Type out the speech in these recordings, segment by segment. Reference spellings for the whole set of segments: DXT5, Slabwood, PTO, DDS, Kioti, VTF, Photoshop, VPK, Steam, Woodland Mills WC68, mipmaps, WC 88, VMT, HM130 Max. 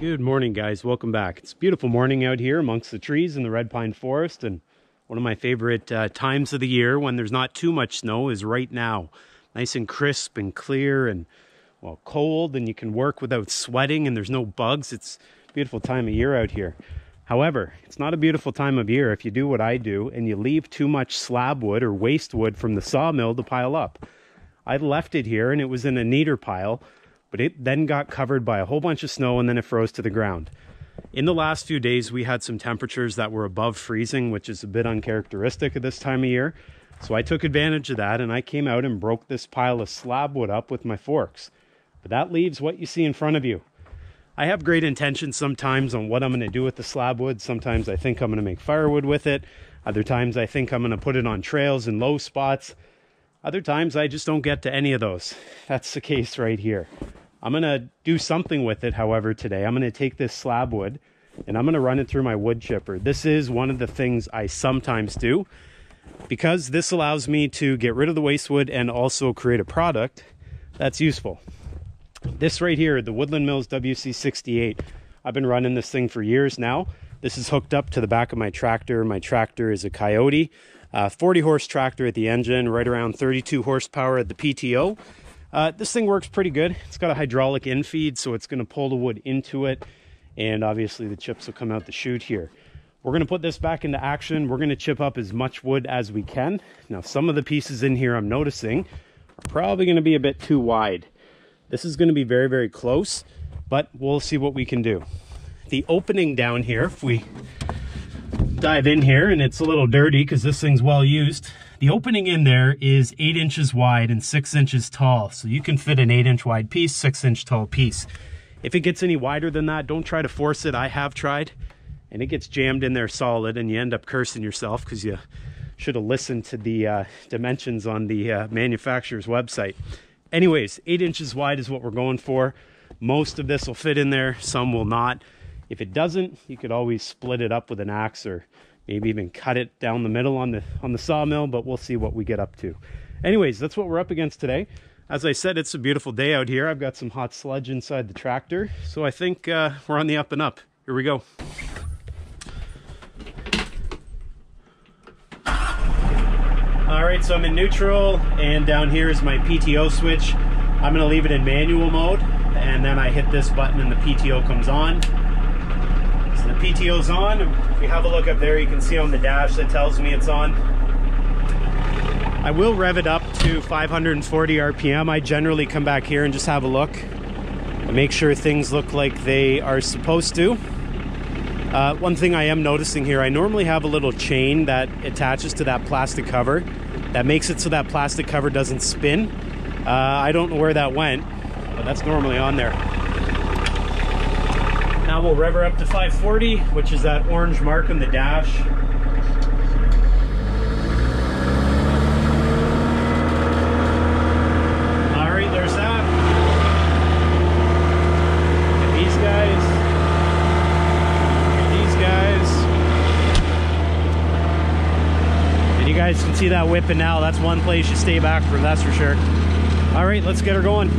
Good morning, guys. Welcome back. It's a beautiful morning out here amongst the trees in the red pine forest, and one of my favorite times of the year when there's not too much snow is right now. Nice and crisp and clear and, well, cold, and you can work without sweating and there's no bugs. It's a beautiful time of year out here. However, it's not a beautiful time of year if you do what I do and you leave too much slab wood or waste wood from the sawmill to pile up. I left it here and it was in a neater pile, but it then got covered by a whole bunch of snow and then it froze to the ground. In the last few days, we had some temperatures that were above freezing, which is a bit uncharacteristic at this time of year. So I took advantage of that and I came out and broke this pile of slab wood up with my forks. But that leaves what you see in front of you. I have great intentions sometimes on what I'm going to do with the slab wood. Sometimes I think I'm going to make firewood with it. Other times I think I'm going to put it on trails in low spots. Other times I just don't get to any of those. That's the case right here. I'm going to do something with it, however, today. I'm going to take this slab wood and I'm going to run it through my wood chipper. This is one of the things I sometimes do because this allows me to get rid of the waste wood and also create a product that's useful. This right here, the Woodland Mills WC68, I've been running this thing for years now. This is hooked up to the back of my tractor. My tractor is a Kioti, 40-horse tractor at the engine, right around 32 horsepower at the PTO. This thing works pretty good. It's got a hydraulic infeed, so it's going to pull the wood into it. And obviously the chips will come out the chute here. We're going to put this back into action. We're going to chip up as much wood as we can. Now, some of the pieces in here I'm noticing are probably going to be a bit too wide. This is going to be very, very close, but we'll see what we can do. The opening down here, if we dive in here, and it's a little dirty because this thing's well used. The opening in there is 8 inches wide and 6 inches tall. So you can fit an 8-inch wide piece, 6-inch tall piece. If it gets any wider than that, don't try to force it. I have tried, and it gets jammed in there solid, and you end up cursing yourself because you should have listened to the dimensions on the manufacturer's website. Anyways, 8 inches wide is what we're going for. Most of this will fit in there, some will not. If it doesn't, you could always split it up with an axe or maybe even cut it down the middle on the sawmill, but we'll see what we get up to. Anyways, that's what we're up against today. As I said, it's a beautiful day out here. I've got some hot sludge inside the tractor, so I think we're on the up and up. Here we go. All right, so I'm in neutral, and down here is my PTO switch. I'm gonna leave it in manual mode, and then I hit this button and the PTO comes on. The PTO's on. If you have a look up there, you can see on the dash that tells me it's on. I will rev it up to 540 RPM. I generally come back here and just have a look and make sure things look like they are supposed to. One thing I am noticing here, I normally have a little chain that attaches to that plastic cover that makes it so that plastic cover doesn't spin. I don't know where that went, but that's normally on there. Now we'll rev her up to 540, which is that orange mark on the dash. All right, there's that. Look at these guys. Look at these guys. And you guys can see that whipping now. That's one place you stay back from, that's for sure. All right, let's get her going.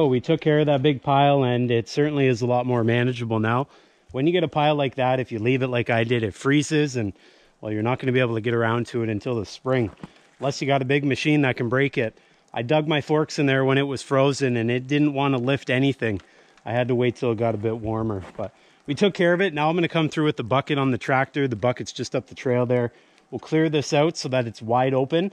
go. We took care of that big pile, and it certainly is a lot more manageable now. When you get a pile like that, if you leave it like I did, it freezes, and well, you're not going to be able to get around to it until the spring, unless you got a big machine that can break it. I dug my forks in there when it was frozen, and it didn't want to lift anything. I had to wait till it got a bit warmer, but we took care of it. Now I'm going to come through with the bucket on the tractor. The bucket's just up the trail there. We'll clear this out so that it's wide open,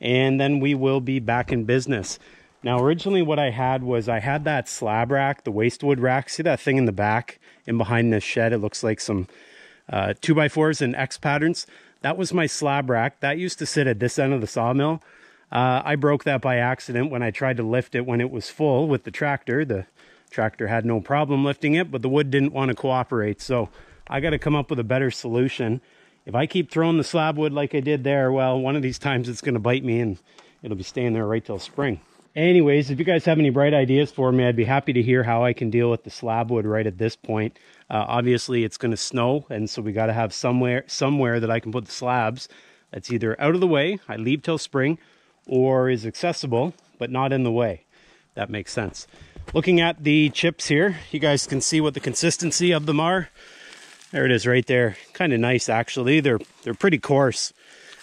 and then we will be back in business. Now, originally what I had was I had that slab rack, the waste wood rack. See that thing in the back and behind this shed? It looks like some 2x4s and X patterns. That was my slab rack. That used to sit at this end of the sawmill. I broke that by accident when I tried to lift it when it was full with the tractor. The tractor had no problem lifting it, but the wood didn't want to cooperate. So I got to come up with a better solution. If I keep throwing the slab wood like I did there, well, one of these times it's going to bite me and it'll be staying there right till spring. Anyways, if you guys have any bright ideas for me, I'd be happy to hear how I can deal with the slab wood right at this point. Obviously, it's going to snow, and so we got to have somewhere that I can put the slabs that's either out of the way, I leave till spring, or is accessible, but not in the way. That makes sense. Looking at the chips here, you guys can see what the consistency of them are. There it is right there. Kind of nice, actually. They're pretty coarse.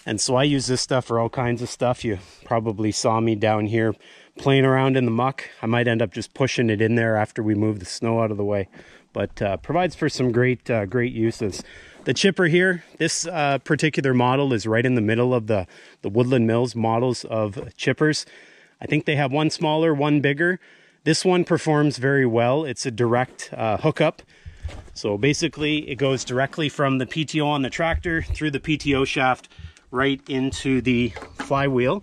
And so I use this stuff for all kinds of stuff. You probably saw me down here playing around in the muck. I might end up just pushing it in there after we move the snow out of the way. But provides for some great uses. The chipper here, this particular model is right in the middle of the Woodland Mills models of chippers. I think they have one smaller, one bigger. This one performs very well. It's a direct hookup. So basically it goes directly from the PTO on the tractor through the PTO shaft right into the flywheel.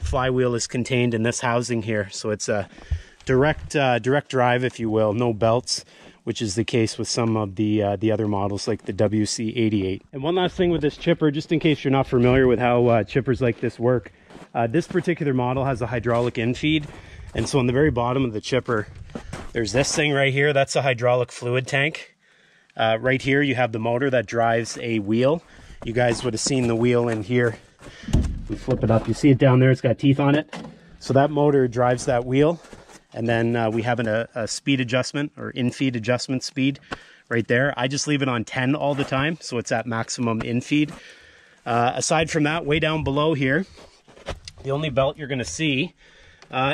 The flywheel is contained in this housing here. So it's a direct drive, if you will, no belts, which is the case with some of the other models like the WC 88. And one last thing with this chipper, just in case you're not familiar with how chippers like this work, this particular model has a hydraulic infeed. And so on the very bottom of the chipper, there's this thing right here. That's a hydraulic fluid tank. Right here, you have the motor that drives a wheel. You guys would have seen the wheel in here. We flip it up. You see it down there. It's got teeth on it. So that motor drives that wheel. And then we have a speed adjustment or infeed adjustment speed right there. I just leave it on 10 all the time. So it's at maximum infeed. Aside from that, way down below here, the only belt you're going to see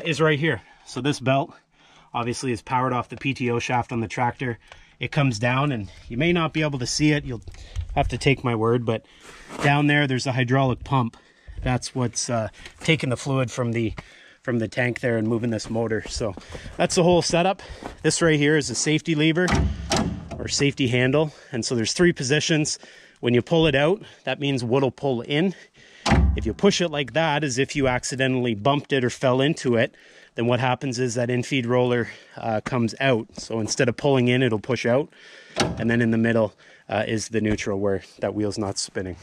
is right here. So this belt obviously is powered off the PTO shaft on the tractor. It comes down, and you may not be able to see it. You'll have to take my word, but down there, there's a hydraulic pump. That's what's taking the fluid from the tank there and moving this motor. So that's the whole setup. This right here is a safety lever or safety handle. And so there's three positions. When you pull it out, that means wood will pull in. If you push it like that, as if you accidentally bumped it or fell into it, then what happens is that infeed roller comes out. So instead of pulling in, it'll push out. And then in the middle is the neutral where that wheel's not spinning.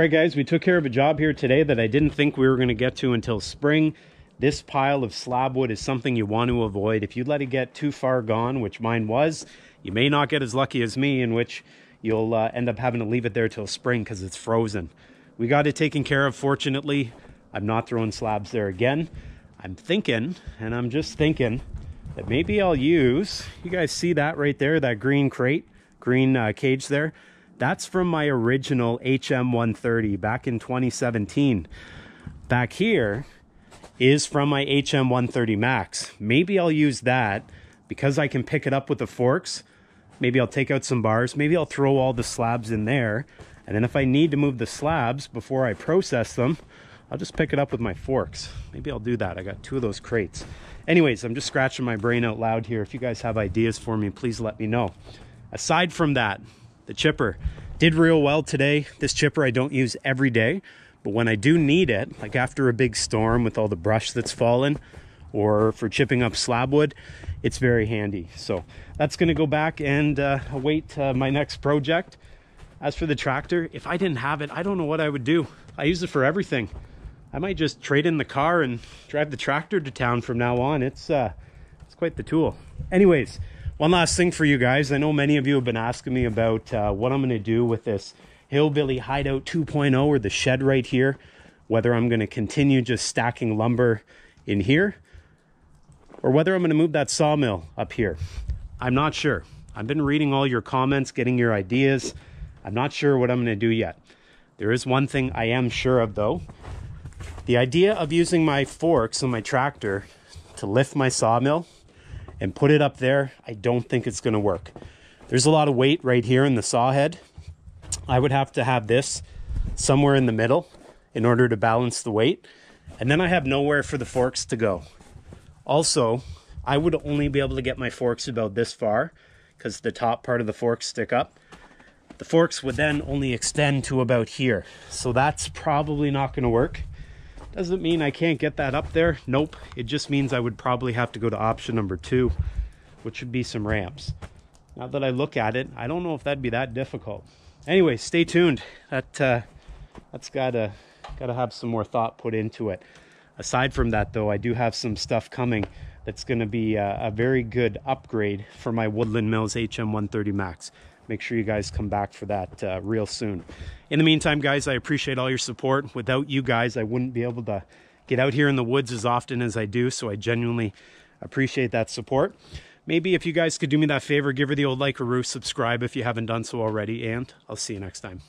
Alright guys, we took care of a job here today that I didn't think we were going to get to until spring. This pile of slab wood is something you want to avoid. If you let it get too far gone, which mine was, you may not get as lucky as me, in which you'll end up having to leave it there till spring because it's frozen. We got it taken care of, fortunately. I'm not throwing slabs there again. I'm thinking, and I'm just thinking, that maybe I'll use, you guys see that right there, that green cage there? That's from my original HM130 back in 2017. Back here is from my HM130 Max. Maybe I'll use that because I can pick it up with the forks. Maybe I'll take out some bars. Maybe I'll throw all the slabs in there. And then if I need to move the slabs before I process them, I'll just pick it up with my forks. Maybe I'll do that. I got two of those crates. Anyways, I'm just scratching my brain out loud here. If you guys have ideas for me, please let me know. Aside from that, the chipper did real well today. This chipper I don't use every day, but when I do need it, like after a big storm with all the brush that's fallen or for chipping up slab wood, it's very handy. So that's going to go back and await my next project. As for the tractor, if I didn't have it, I don't know what I would do. I use it for everything. I might just trade in the car and drive the tractor to town from now on. It's quite the tool. Anyways, one last thing for you guys. I know many of you have been asking me about what I'm going to do with this Hillbilly Hideout 2.0 or the shed right here, whether I'm going to continue just stacking lumber in here or whether I'm going to move that sawmill up here. I'm not sure. I've been reading all your comments, getting your ideas. I'm not sure what I'm going to do yet. There is one thing I am sure of though. The idea of using my forks on my tractor to lift my sawmill and put it up there, I don't think it's going to work. There's a lot of weight right here in the saw head. I would have to have this somewhere in the middle in order to balance the weight. And then I have nowhere for the forks to go. Also, I would only be able to get my forks about this far because the top part of the forks stick up. The forks would then only extend to about here. So that's probably not going to work. Doesn't mean I can't get that up there. Nope. It just means I would probably have to go to option number 2, which would be some ramps. Now that I look at it, I don't know if that'd be that difficult. Anyway, stay tuned. That's gotta have some more thought put into it. Aside from that, though, I do have some stuff coming that's going to be a very good upgrade for my Woodland Mills HM130 Max. Make sure you guys come back for that real soon. In the meantime, guys, I appreciate all your support. Without you guys, I wouldn't be able to get out here in the woods as often as I do, so I genuinely appreciate that support. Maybe if you guys could do me that favor, give her the old like, a roof, subscribe if you haven't done so already, and I'll see you next time.